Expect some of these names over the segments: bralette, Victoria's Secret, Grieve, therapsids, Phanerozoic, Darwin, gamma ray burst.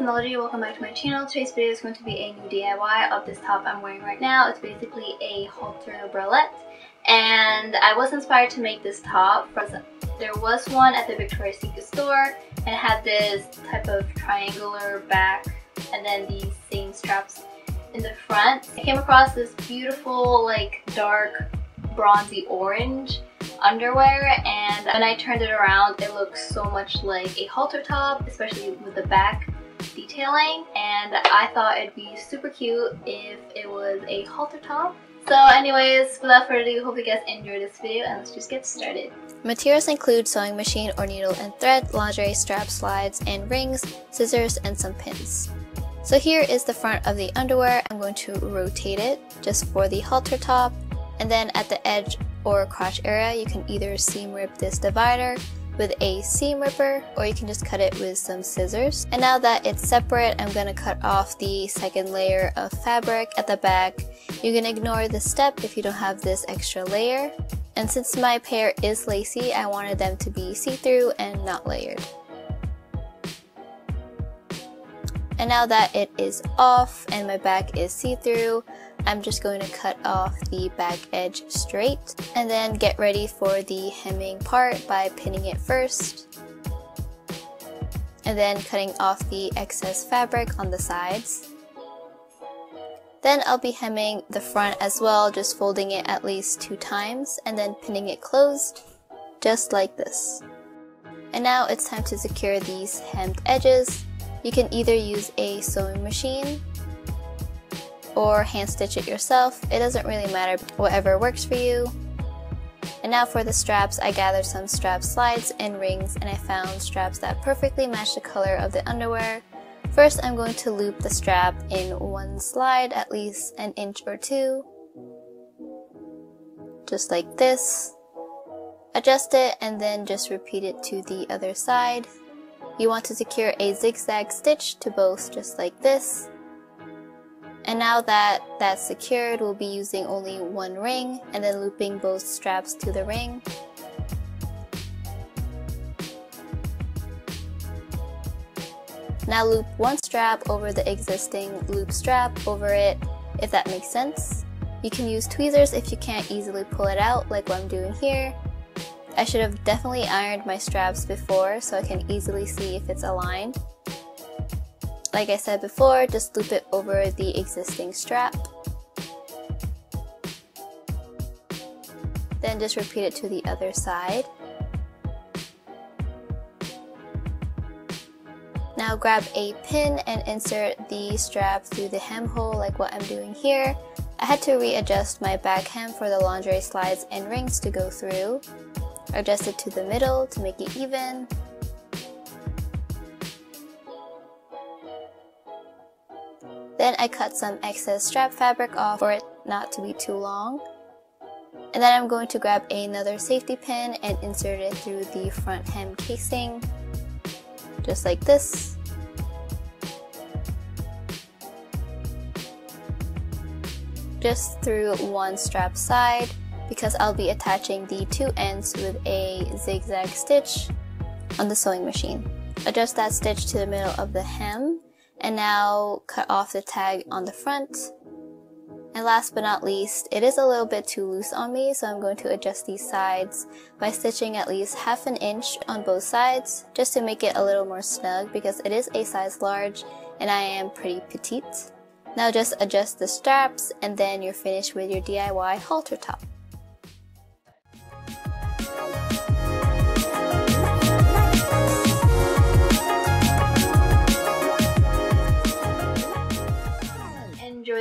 guys, Melody. Welcome back to my channel. Today's video is going to be a new DIY of this top I'm wearing right now. It's basically a halter bralette, and I was inspired to make this top because there was one at the Victoria's Secret store, and it had this type of triangular back and then these same straps in the front. I came across this beautiful, like, dark bronzy orange underwear, and when I turned it around, it looks so much like a halter top, especially with the back detailing, and I thought it'd be super cute if it was a halter top. So anyways, without further ado, hope you guys enjoyed this video, and let's just get started. Materials include sewing machine or needle and thread, lingerie strap, slides and rings, scissors, and some pins. So here is the front of the underwear. I'm going to rotate it just for the halter top, and then at the edge or crotch area, you can either seam rip this divider with a seam ripper, or you can just cut it with some scissors. And now that it's separate, I'm going to cut off the second layer of fabric at the back. You can ignore this step if you don't have this extra layer. And since my pair is lacy, I wanted them to be see-through and not layered. And now that it is off and my back is see-through, I'm just going to cut off the back edge straight, and then get ready for the hemming part by pinning it first, and then cutting off the excess fabric on the sides. Then I'll be hemming the front as well, just folding it at least 2 times and then pinning it closed, just like this. And now it's time to secure these hemmed edges. You can either use a sewing machine or hand stitch it yourself. It doesn't really matter, whatever works for you. And now for the straps, I gathered some strap slides and rings, and I found straps that perfectly match the color of the underwear. First, I'm going to loop the strap in one slide, at least 1 or 2 inches, just like this. Adjust it and then just repeat it to the other side. You want to secure a zigzag stitch to both, just like this. And now that that's secured, we'll be using only 1 ring and then looping both straps to the ring. Now loop 1 strap over the existing loop strap over it, if that makes sense. You can use tweezers if you can't easily pull it out, like what I'm doing here. I should have definitely ironed my straps before so I can easily see if it's aligned. Like I said before, just loop it over the existing strap. Then just repeat it to the other side. Now grab a pin and insert the strap through the hem hole, like what I'm doing here. I had to readjust my back hem for the lingerie slides and rings to go through. Adjust it to the middle to make it even. Then I cut some excess strap fabric off for it not to be too long. And then I'm going to grab another safety pin and insert it through the front hem casing, just like this. Just through 1 strap side, because I'll be attaching the 2 ends with a zigzag stitch on the sewing machine. Adjust that stitch to the middle of the hem. And now cut off the tag on the front. And last but not least, it is a little bit too loose on me, so I'm going to adjust these sides by stitching at least 1/2 inch on both sides, just to make it a little more snug, because it is a size large and I am pretty petite. Now just adjust the straps, and then you're finished with your DIY halter top.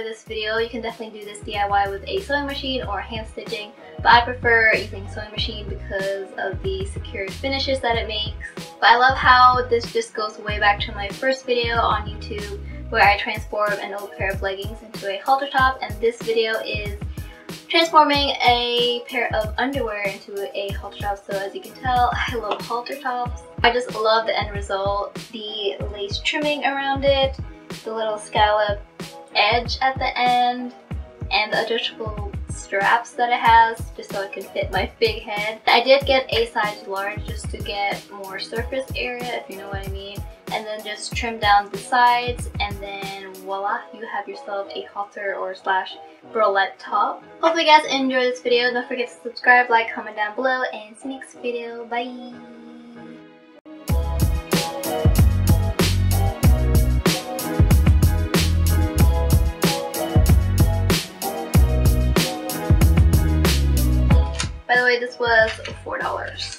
This video, you can definitely do this DIY with a sewing machine or hand stitching, but I prefer using sewing machine because of the secured finishes that it makes. But I love how this just goes way back to my first video on YouTube where I transformed an old pair of leggings into a halter top, and this video is transforming a pair of underwear into a halter top. So as you can tell, I love halter tops. I just love the end result, the lace trimming around it, the little scallop edge at the end, and the adjustable straps that it has just so it can fit my big head. I did get a size large just to get more surface area, if you know what I mean, and then just trim down the sides, and then voila, you have yourself a halter or slash bralette top. Hopefully you guys enjoyed this video. Don't forget to subscribe, like, comment down below, and see you next video. Bye! By the way, this was $4.